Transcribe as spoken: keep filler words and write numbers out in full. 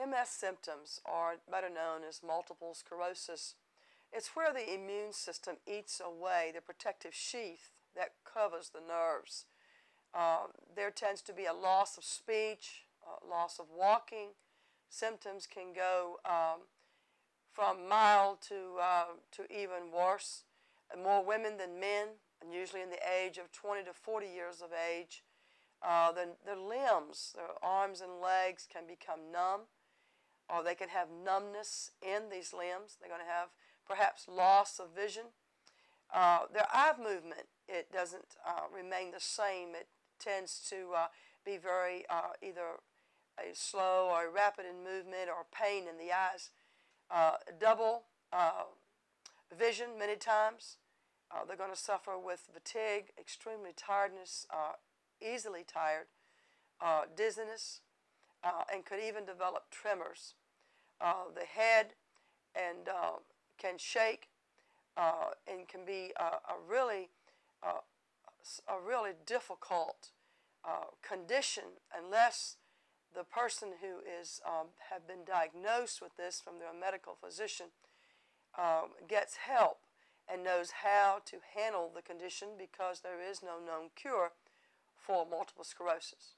M S symptoms are better known as multiple sclerosis. It's where the immune system eats away the protective sheath that covers the nerves. Uh, there tends to be a loss of speech, uh, loss of walking. Symptoms can go um, from mild to, uh, to even worse. More women than men, and usually in the age of twenty to forty years of age. Uh, their, their limbs, their arms and legs can become numb, or they can have numbness in these limbs. They're going to have perhaps loss of vision. Uh, their eye movement, it doesn't uh, remain the same. It tends to uh, be very uh, either a slow or rapid in movement or pain in the eyes. Uh, double uh, vision many times. Uh, they're going to suffer with fatigue, extremely tiredness, uh, easily tired, uh, dizziness, uh, and could even develop tremors. Uh, the head and uh, can shake uh, and can be a, a really, uh, a really difficult uh, condition unless the person who is um, have been diagnosed with this from their medical physician um, gets help and knows how to handle the condition, because there is no known cure for multiple sclerosis.